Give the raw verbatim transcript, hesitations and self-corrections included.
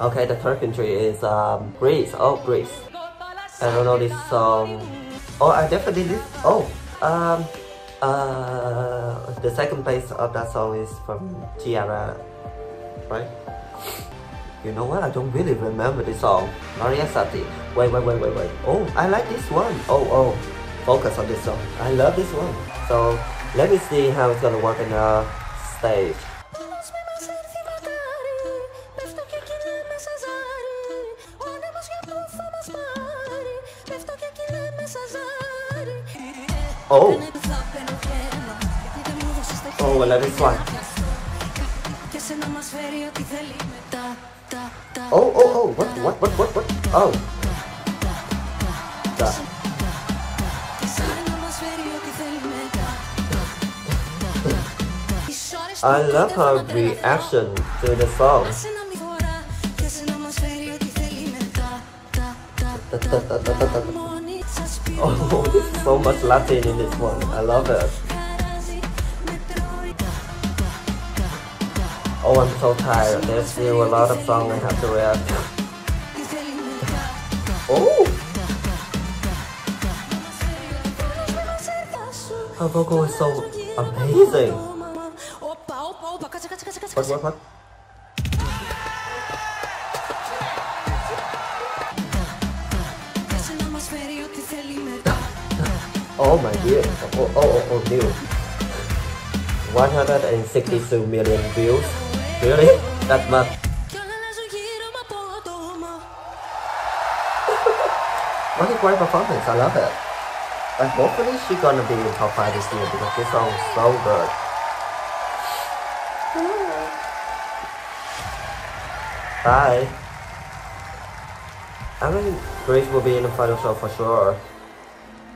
Okay, the third country is um, Greece. Oh, Greece. I don't know this song. Oh, I definitely did. Oh, um, uh, the second place of that song is from Ciara, right? You know what? I don't really remember this song. Marina Satti. Wait, wait, wait, wait, wait. Oh, I like this one. Oh, oh. Focus on this song. I love this one. So let me see how it's gonna work in the stage. Oh! Oh, I love this one. Oh, oh, oh, what, what, what, what, what? Oh! Da. I love her reaction to the song. Oh, there's so much Latin in this one. I love it. Oh, I'm so tired. There's still a lot of songs I have to react to. Oh! Her vocal is so amazing. What, what, what? Oh my dear, oh, oh, oh, dear. one hundred sixty-two million views? Really? That much? What a great performance, I love it. And hopefully she's gonna be in top five this year because this song is so good. Bye. I mean, Greece will be in the final show for sure.